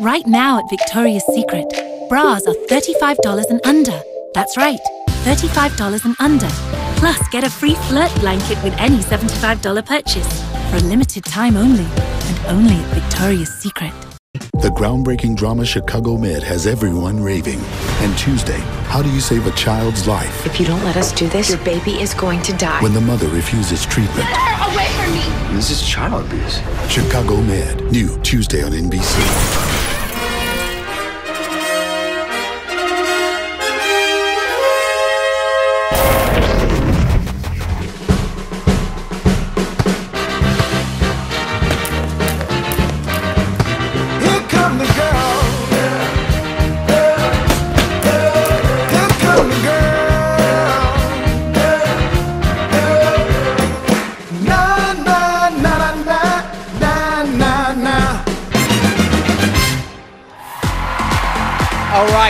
Right now at Victoria's Secret, bras are $35 and under. That's right, $35 and under. Plus, get a free flirt blanket with any $75 purchase for a limited time only, and only at Victoria's Secret. The groundbreaking drama Chicago Med has everyone raving. And Tuesday, how do you save a child's life? If you don't let us do this, your baby is going to die. When the mother refuses treatment. Get her away from me! This is child abuse. Chicago Med, new Tuesday on NBC.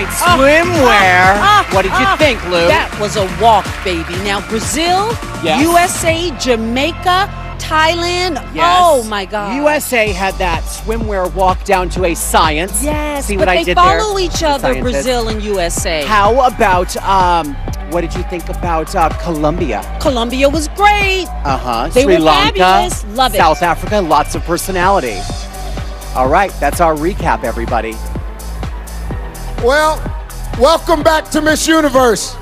Swimwear. What did you think, Lou? That was a walk, baby. Now, Brazil, yes. USA, Jamaica, Thailand. Yes. Oh, my God. USA had that swimwear walk down to a science. Yes, see what I did there? But they follow each other, Brazil and USA. How about, what did you think about Colombia? Colombia was great. Uh-huh. They were fabulous. Love it. South Africa, lots of personality. All right, that's our recap, everybody. Well, welcome back to Miss Universe.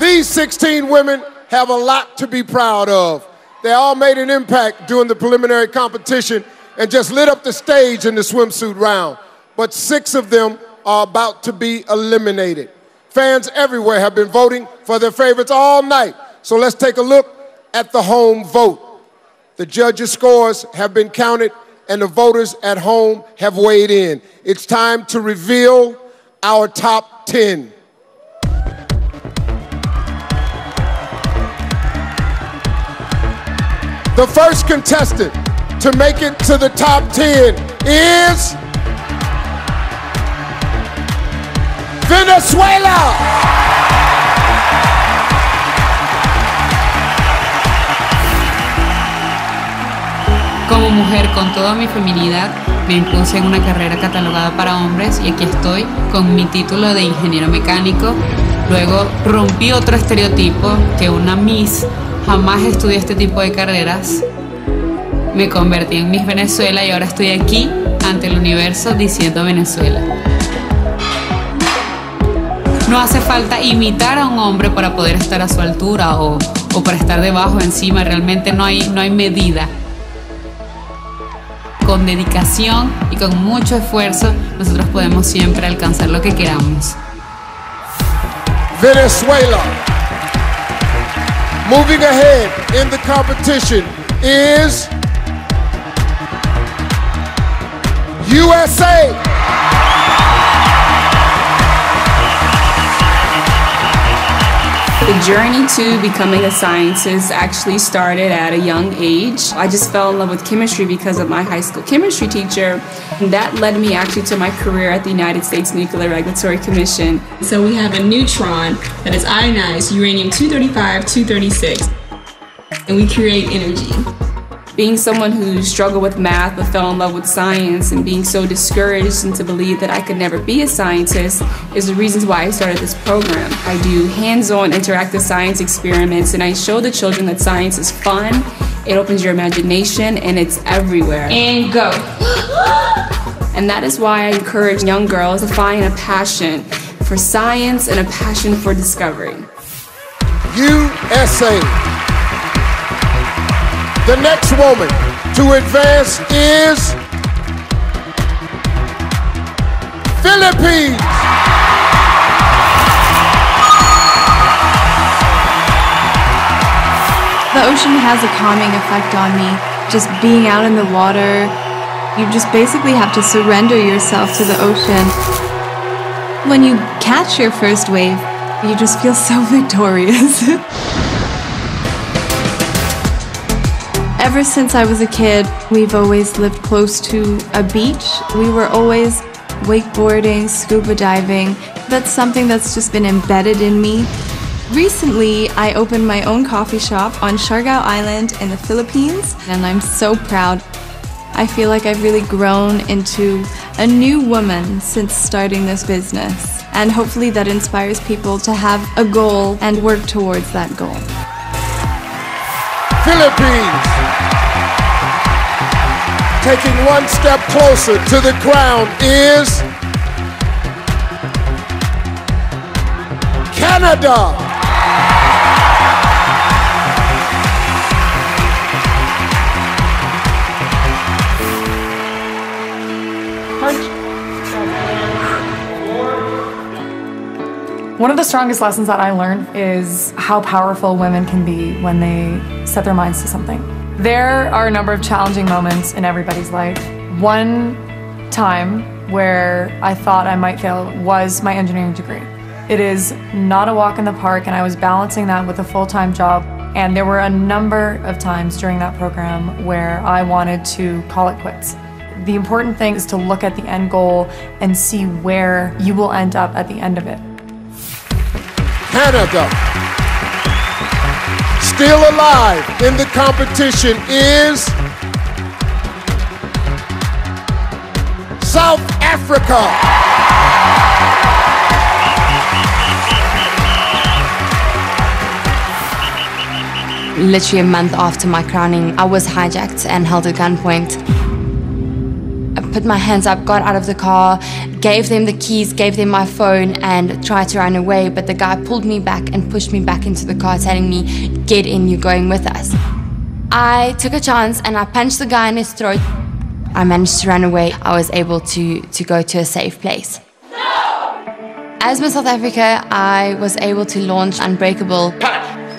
These 16 women have a lot to be proud of. They all made an impact during the preliminary competition and just lit up the stage in the swimsuit round. But 6 of them are about to be eliminated. Fans everywhere have been voting for their favorites all night. So let's take a look at the home vote. The judges' scores have been counted and the voters at home have weighed in. It's time to reveal our top 10. The first contestant to make it to the top 10 is Venezuela. Como mujer con toda mi feminidad, me impulsé en una carrera catalogada para hombres y aquí estoy con mi título de ingeniero mecánico. Luego rompí otro estereotipo que una Miss jamás estudió este tipo de carreras. Me convertí en Miss Venezuela y ahora estoy aquí ante el universo diciendo Venezuela. No hace falta imitar a un hombre para poder estar a su altura o para estar debajo, encima. Realmente no hay medida. Con dedicación y con mucho esfuerzo, nosotros podemos siempre alcanzar lo que queramos. Venezuela. Moving ahead in the competition is USA. The journey to becoming a scientist actually started at a young age. I just fell in love with chemistry because of my high school chemistry teacher. And that led me actually to my career at the United States Nuclear Regulatory Commission. So we have a neutron that is ionized, uranium-235, 236. And we create energy. Being someone who struggled with math but fell in love with science and being so discouraged and to believe that I could never be a scientist is the reasons why I started this program. I do hands-on interactive science experiments and I show the children that science is fun, it opens your imagination, and it's everywhere. And go! And that is why I encourage young girls to find a passion for science and a passion for discovery. USA. The next woman to advance is Philippines. The ocean has a calming effect on me. Just being out in the water, you just basically have to surrender yourself to the ocean. When you catch your first wave, you just feel so victorious. Ever since I was a kid, we've always lived close to a beach. We were always wakeboarding, scuba diving. That's something that's just been embedded in me. Recently, I opened my own coffee shop on Siargao Island in the Philippines, and I'm so proud. I feel like I've really grown into a new woman since starting this business, and hopefully that inspires people to have a goal and work towards that goal. Philippines, taking one step closer to the ground, is Canada. One of the strongest lessons that I learned is how powerful women can be when they set their minds to something. There are a number of challenging moments in everybody's life. One time where I thought I might fail was my engineering degree. It is not a walk in the park, and I was balancing that with a full-time job. And there were a number of times during that program where I wanted to call it quits. The important thing is to look at the end goal and see where you will end up at the end of it. Canada, still alive in the competition, is South Africa. Literally a month after my crowning, I was hijacked and held at gunpoint. I put my hands up, got out of the car, gave them the keys, gave them my phone, and tried to run away, but the guy pulled me back and pushed me back into the car, telling me, "Get in, you're going with us." I took a chance and I punched the guy in his throat. I managed to run away. I was able to go to a safe place. No! As Miss South Africa, I was able to launch Unbreakable.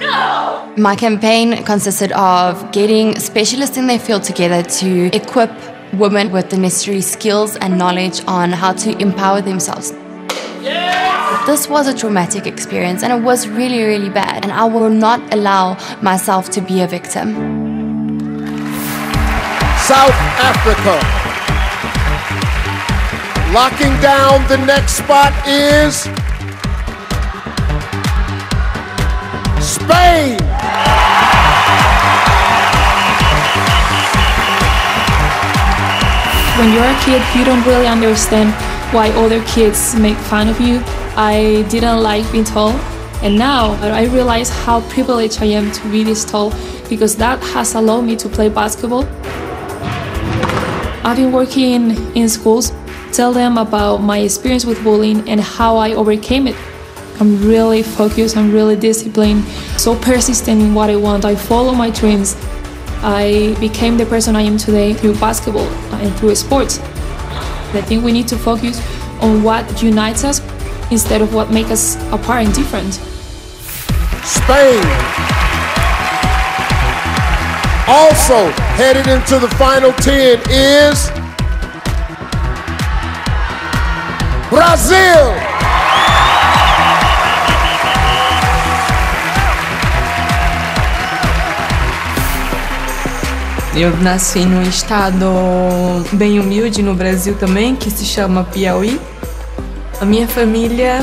No! My campaign consisted of getting specialists in their field together to equip women with the necessary skills and knowledge on how to empower themselves. Yes! This was a traumatic experience, and it was really, really bad, and I will not allow myself to be a victim. South Africa, locking down the next spot, is Spain. When you're a kid, you don't really understand why other kids make fun of you. I didn't like being tall, and now I realize how privileged I am to be this tall, because that has allowed me to play basketball. I've been working in schools, tell them about my experience with bullying and how I overcame it. I'm really focused, I'm really disciplined, so persistent in what I want. I follow my dreams. I became the person I am today through basketball and through sports. I think we need to focus on what unites us instead of what makes us apart and different. Spain, also headed into the final 10, is Brazil. Eu nasci num estado bem humilde no Brasil também, que se chama Piauí. A minha família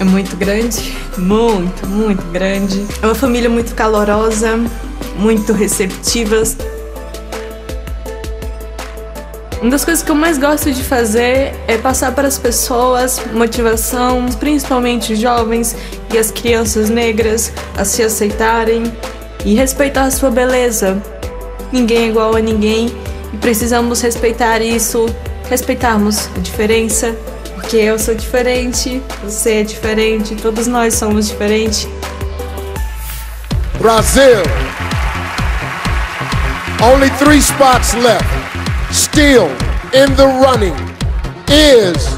é muito grande, muito, muito grande. É uma família muito calorosa, muito receptiva. Uma das coisas que eu mais gosto de fazer é passar para as pessoas motivação, principalmente jovens e as crianças negras, a se aceitarem e respeitar a sua beleza. Ninguém é igual a ninguém e precisamos respeitar isso, respeitarmos a diferença, porque eu sou diferente, você é diferente, todos nós somos diferentes. Brazil, only 3 spots left, still in the running, is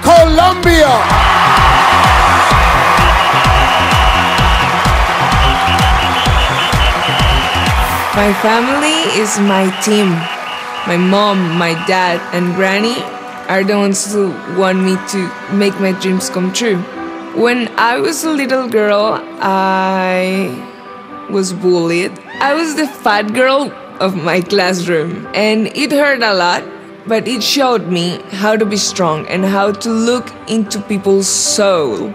Colombia. My family is my team. My mom, my dad, and granny are the ones who want me to make my dreams come true. When I was a little girl, I was bullied. I was the fat girl of my classroom, and it hurt a lot, but it showed me how to be strong and how to look into people's soul.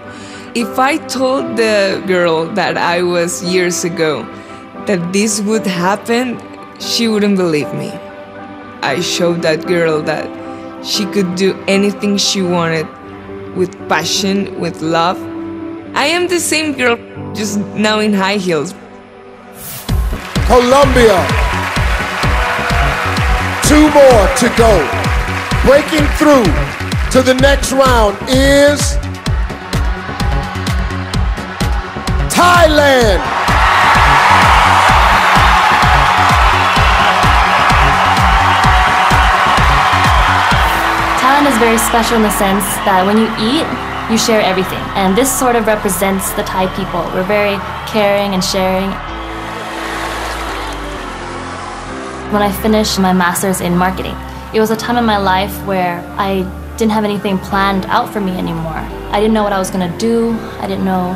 If I told the girl that I was years ago that this would happen, she wouldn't believe me. I showed that girl that she could do anything she wanted with passion, with love. I am the same girl, just now in high heels. Colombia. 2 more to go. Breaking through to the next round is Thailand. Thailand is very special in the sense that when you eat, you share everything. And this sort of represents the Thai people. We're very caring and sharing. When I finished my master's in marketing, it was a time in my life where I didn't have anything planned out for me anymore. I didn't know what I was gonna do. I didn't know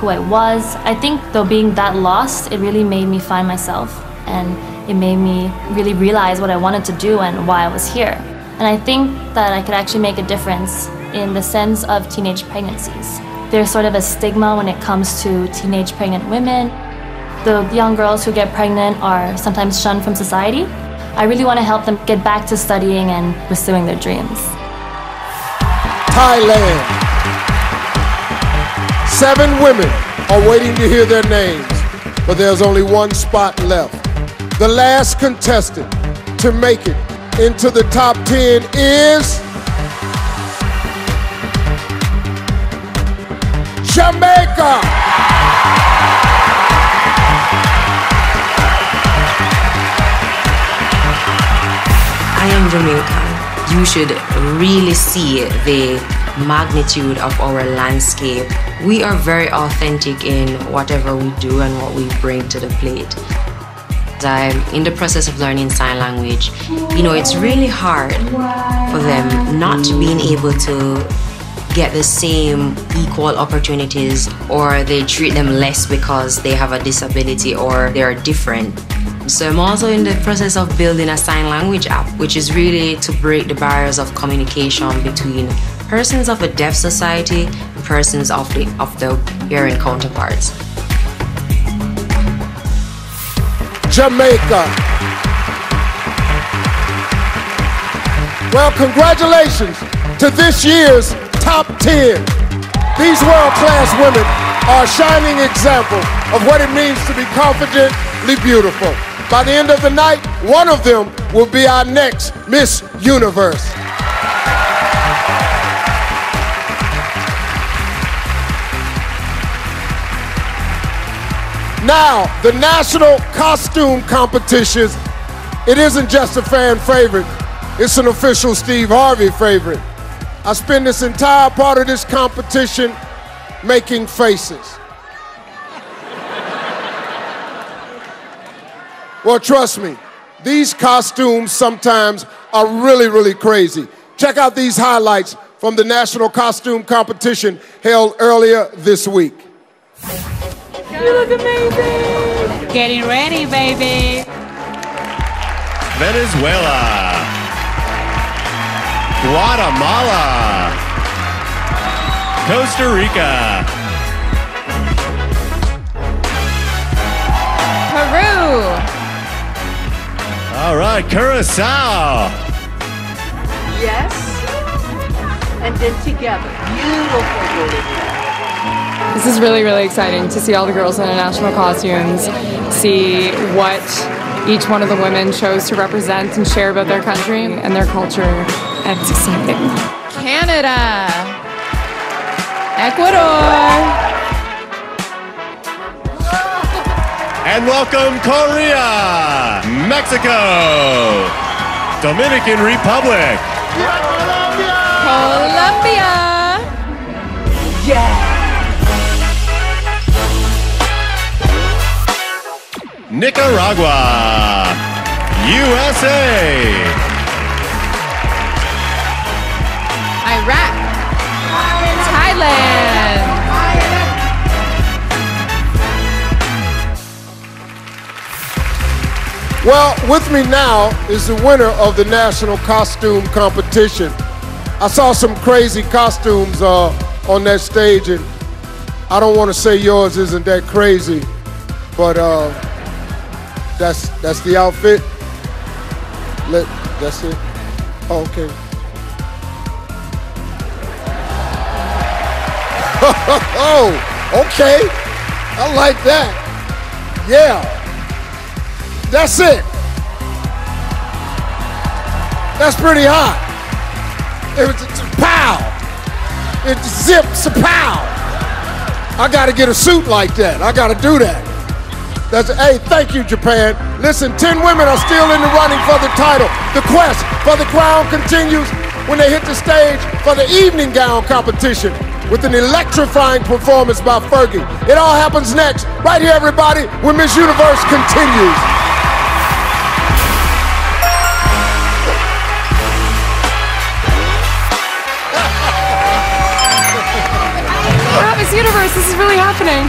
who I was. I think though being that lost, it really made me find myself, and it made me really realize what I wanted to do and why I was here. And I think that I could actually make a difference in the sense of teenage pregnancies. There's sort of a stigma when it comes to teenage pregnant women. The young girls who get pregnant are sometimes shunned from society. I really want to help them get back to studying and pursuing their dreams. Thailand. 7 women are waiting to hear their names, but there's only 1 spot left. The last contestant to make it into the top 10 is Jamaica. I am Jamaican. You should really see the magnitude of our landscape. We are very authentic in whatever we do and what we bring to the plate. I'm in the process of learning sign language. You know, it's really hard for them not being able to get the same equal opportunities, or they treat them less because they have a disability or they're different. So I'm also in the process of building a sign language app, which is really to break the barriers of communication between persons of a deaf society and persons of the hearing counterparts. Jamaica. Well, congratulations to this year's top 10. These world-class women are a shining example of what it means to be confidently beautiful. By the end of the night, 1 of them will be our next Miss Universe. Now, the national costume competitions, it isn't just a fan favorite, it's an official Steve Harvey favorite. I spend this entire part of this competition making faces. Well, trust me, these costumes sometimes are really, really crazy. Check out these highlights from the national costume competition held earlier this week. You look amazing! Getting ready, baby! Venezuela. Guatemala. Costa Rica. Peru. All right, Curacao. Yes. And then together. Beautiful. This is really, really exciting to see all the girls in the national costumes, see what each one of the women chose to represent and share about their country and their culture. And it's exciting. Canada. Ecuador. And welcome Korea. Mexico. Dominican Republic. Colombia. Yeah. Nicaragua, USA, Iraq, Thailand. Well, with me now is the winner of the national costume competition. I saw some crazy costumes on that stage, and I don't want to say yours isn't that crazy, but that's the outfit. That's it? Oh, okay. Oh, okay. I like that. Yeah. That's it. That's pretty hot. It was a pow. It zips a pow. I gotta get a suit like that. I gotta do that. That's, hey, thank you, Japan. Listen, 10 women are still in the running for the title. The quest for the crown continues when they hit the stage for the evening gown competition with an electrifying performance by Fergie. It all happens next, right here, everybody, when Miss Universe continues. Wow, Miss Universe, this is really happening.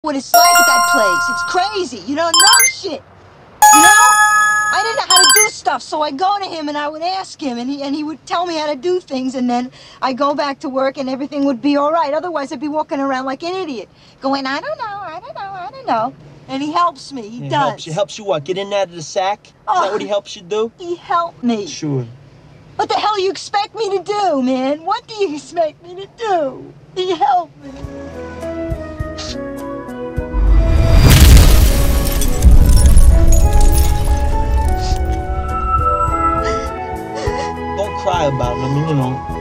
What it's like at that place. It's crazy. You don't know shit. You know? I didn't know how to do stuff, so I go to him and I would ask him, and he would tell me how to do things, and then I go back to work and everything would be all right. Otherwise, I'd be walking around like an idiot, going, I don't know, I don't know, I don't know. And he helps me. He does. Helps you what? Get in and out of the sack? Oh, is that what he helps you do? He helped me. Sure. What the hell do you expect me to do, man? What do you expect me to do? He helped me. Don't cry about it, I mean, you know.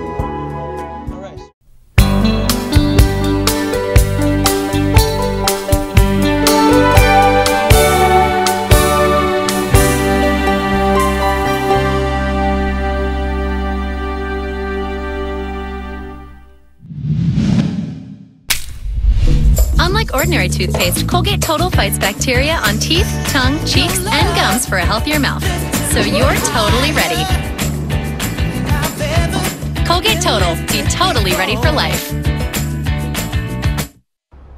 Unlike ordinary toothpaste, Colgate Total fights bacteria on teeth, tongue, cheeks, and gums for a healthier mouth. So you're totally ready. Colgate Total. Be totally ready for life.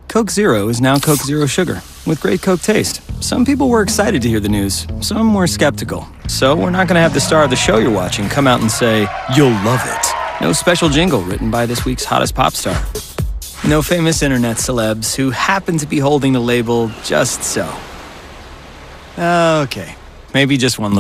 Coke Zero is now Coke Zero Sugar, with great Coke taste. Some people were excited to hear the news, some were skeptical. So we're not going to have the star of the show you're watching come out and say, "You'll love it." No special jingle written by this week's hottest pop star. No famous internet celebs who happen to be holding the label just so. Okay, maybe just one little.